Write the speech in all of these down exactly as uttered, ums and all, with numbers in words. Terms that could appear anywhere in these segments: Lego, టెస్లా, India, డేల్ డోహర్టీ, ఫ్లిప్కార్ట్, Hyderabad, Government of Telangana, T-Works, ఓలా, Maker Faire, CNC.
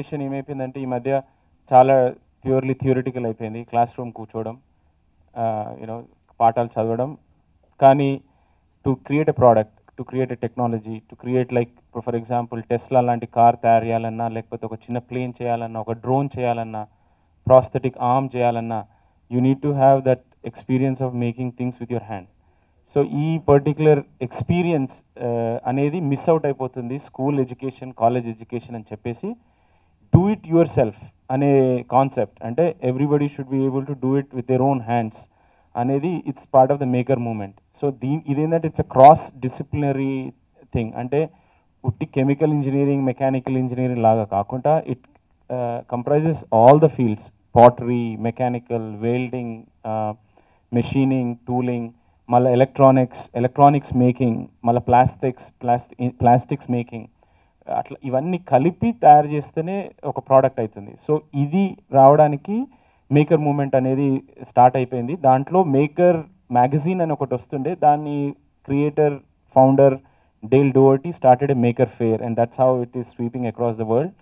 Education ఏమైపోయిందంటే ఈ మధ్య చాలా ప్యూర్లీ థియరిటికల్ అయిపోయింది. క్లాస్ రూమ్ కూర్చోవడం, యూనో పాఠాలు చదవడం. కానీ to create a product, to create a technology, to create like for example టెస్లా లాంటి కార్ తయారు చేయాలన్నా, లేకపోతే ఒక చిన్న ప్లేన్ చేయాలన్నా, ఒక డ్రోన్ చేయాలన్నా, ప్రాస్థెటిక్ ఆర్మ్ చేయాలన్నా, you need to have that experience of making things with your hand. So ఈ పర్టికులర్ ఎక్స్పీరియన్స్ అనేది మిస్ అవుట్ అయిపోతుంది స్కూల్ ఎడ్యుకేషన్, కాలేజ్ ఎడ్యుకేషన్ అని చెప్పేసి. డూ ఇట్ యువర్ సెల్ఫ్ అనే కాన్సెప్ట్, అంటే everybody should be able to do it with their own hands అనేది it's part of the maker movement. So దీని ఇదేంటంటే it's a cross disciplinary thing, అంటే ఉట్టి chemical engineering, mechanical engineering లాగా కాకుండా it comprises all the fields, pottery, mechanical, welding, machining, tooling, మళ్ళీ electronics, electronics making, మళ్ళీ plastics, plastic plastics making, అట్లా ఇవన్నీ కలిపి తయారు చేస్తేనే ఒక ప్రోడక్ట్ అవుతుంది. సో ఇది రావడానికి మేకర్ మూమెంట్ అనేది స్టార్ట్ అయిపోయింది. దాంట్లో మేకర్ మ్యాగజైన్ అని ఒకటి వస్తుండే, దాన్ని creator founder డేల్ డోహర్టీ started a maker fair, and that's how it is sweeping across the world.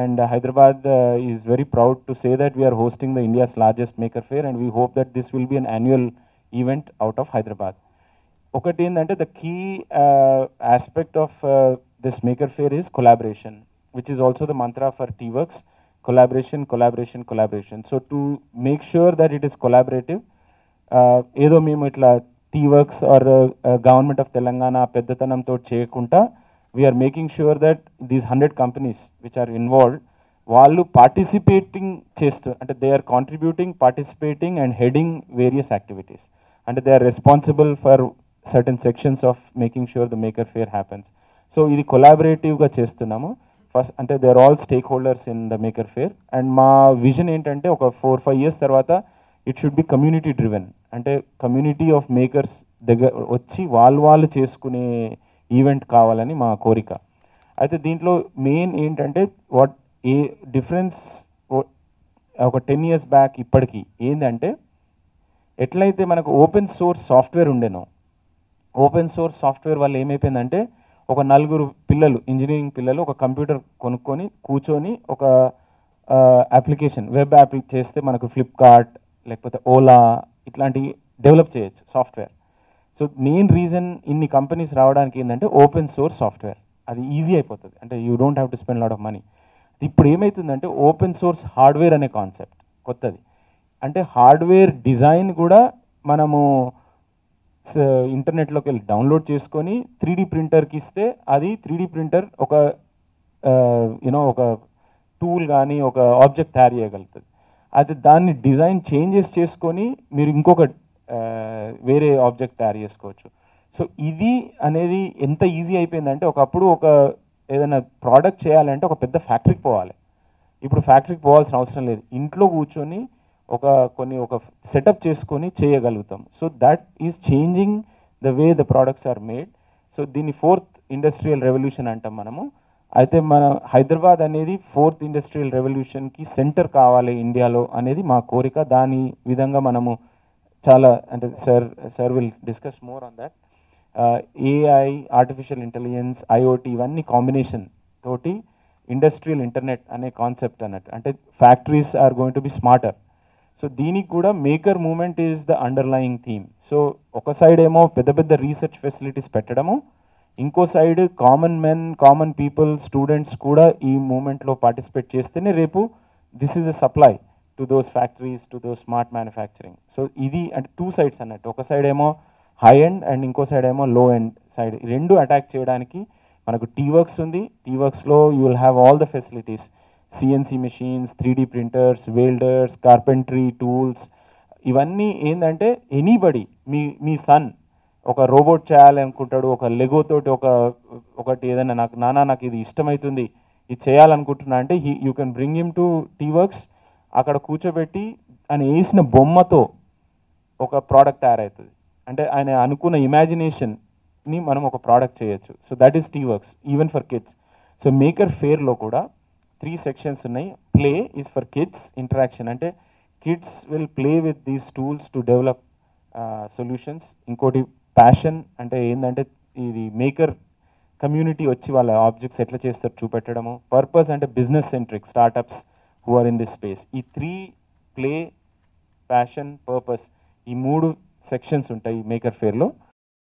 And uh, Hyderabad uh, is very proud to say that we are hosting the India's largest Maker Faire, and we hope that this will be an annual event out of Hyderabad. Okati endante the key uh, aspect of uh, this Maker Faire is collaboration, which is also the mantra for T-Works, collaboration, collaboration, collaboration. So to make sure that it is collaborative, edo memu itla T-Works or uh, uh, Government of Telangana peddatanam tho cheyakunta, we are making sure that these one hundred companies which are involved, వాళ్ళు participating చేస్తూ, అంటే they are contributing, participating and heading various activities, అంటే they are responsible for certain sections of making sure the maker fair happens. So ఇది కొలాబరేటివ్గా చేస్తున్నాము. First అంటే they are all stakeholders in the maker fair. And మా vision ఏంటంటే ఒక four five years తర్వాత it should be community driven, అంటే community of makers దగ్గర వచ్చి వాళ్ళు వాళ్ళు చేసుకునే ఈవెంట్ కావాలని మా కోరిక. అయితే దీంట్లో మెయిన్ ఏంటంటే వాట్ ఏ డిఫరెన్స్ ఒక టెన్ ఇయర్స్ బ్యాక్ ఇప్పటికీ ఏంటంటే, ఎట్లయితే మనకు ఓపెన్ సోర్స్ సాఫ్ట్వేర్ ఉండేనో, ఓపెన్ సోర్స్ సాఫ్ట్వేర్ వల్ల ఏమైపోయిందంటే ఒక నలుగురు పిల్లలు, ఇంజనీరింగ్ పిల్లలు ఒక కంప్యూటర్ కొనుక్కొని కూర్చొని ఒక అప్లికేషన్, వెబ్ యాప్ చేస్తే మనకు ఫ్లిప్కార్ట్ లేకపోతే ఓలా ఇట్లాంటి డెవలప్ చేయొచ్చు సాఫ్ట్వేర్. సో మెయిన్ రీజన్ ఇన్ని కంపెనీస్ రావడానికి ఏంటంటే ఓపెన్ సోర్స్ సాఫ్ట్వేర్, అది ఈజీ అయిపోతుంది, అంటే you don't have to spend lot of money. ఇప్పుడు ఏమవుతుందంటే ఓపెన్ సోర్స్ హార్డ్వేర్ అనే కాన్సెప్ట్ కొత్తది, అంటే హార్డ్వేర్ డిజైన్ కూడా మనము ఇంటర్నెట్లోకి వెళ్ళి డౌన్లోడ్ చేసుకొని త్రీ డీ ప్రింటర్కి ఇస్తే అది త్రీ డీ ప్రింటర్ ఒక యూనో ఒక టూల్ కానీ ఒక ఆబ్జెక్ట్ తయారు చేయగలుగుతుంది. అయితే దాన్ని డిజైన్ చేంజెస్ చేసుకొని మీరు ఇంకొక వేరే ఆబ్జెక్ట్ తయారు చేసుకోవచ్చు. సో ఇది అనేది ఎంత ఈజీ అయిపోయిందంటే, ఒకప్పుడు ఒక ఏదైనా ప్రోడక్ట్ చేయాలంటే ఒక పెద్ద ఫ్యాక్టరీకి పోవాలి, ఇప్పుడు ఫ్యాక్టరీకి పోవాల్సిన అవసరం లేదు, ఇంట్లో కూర్చొని ఒక కొన్ని ఒక సెటప్ చేసుకొని చేయగలుగుతాం. So that is changing the way the products are made. So దీన్ని ఫోర్త్ ఇండస్ట్రియల్ రెవల్యూషన్ అంటాం మనము. అయితే మన హైదరాబాద్ అనేది ఫోర్త్ ఇండస్ట్రియల్ రెవల్యూషన్కి సెంటర్ కావాలి ఇండియాలో అనేది మా కోరిక. దాని విధంగా మనము చాలా, అంటే sir sir will discuss more on that. AI, artificial intelligence, IOT ఇవన్నీ కాంబినేషన్ తోటి ఇండస్ట్రియల్ ఇంటర్నెట్ అనే కాన్సెప్ట్ అన్నట్టు, అంటే factories are going to be smarter. So దీనికి కూడా maker movement is the underlying theme. So ఒక సైడ్ ఏమో పెద్ద పెద్ద రీసెర్చ్ ఫెసిలిటీస్ పెట్టడము, ఇంకో side common men, common people, students కూడా ఈ మూమెంట్లో పార్టిసిపేట్ చేస్తేనే రేపు this is a supply to those factories, to those smart manufacturing. So idi and two sides annattu, oka side emo high end and inko side emo low end side, rendu attack cheyadaniki manaku T-Works undi. T-Works lo you will have all the facilities, C N C machines, three D printers, welders, carpentry tools, ivanni endante anybody, mi mi son oka robot cheyali anukuntadu, oka Lego toti oka okati edaina naaku nana naaku idi ishtamaytundi idi cheyali anukuntunna ante you can bring him to T-Works. అక్కడ కూర్చోబెట్టి ఆయన వేసిన బొమ్మతో ఒక product తయారవుతుంది, అంటే ఆయన అనుకున్న ఇమాజినేషన్ని మనం ఒక ప్రోడక్ట్ చేయొచ్చు. So that is T-Works even for kids. So maker ఫేర్లో కూడా త్రీ సెక్షన్స్ ఉన్నాయి. Play is for kids, interaction అంటే kids will play with these tools to develop solutions. ఇంకోటి ప్యాషన్, అంటే ఏంటంటే ఇది మేకర్ community వచ్చి వాళ్ళ ఆబ్జెక్ట్స్ ఎట్లా చేస్తారు చూపెట్టడము, పర్పస్ అంటే business centric startups who are in this space. ఈ త్రీ ప్లే, ప్యాషన్, పర్పస్, ఈ మూడు సెక్షన్స్ ఉంటాయి మేకర్ ఫేర్లో.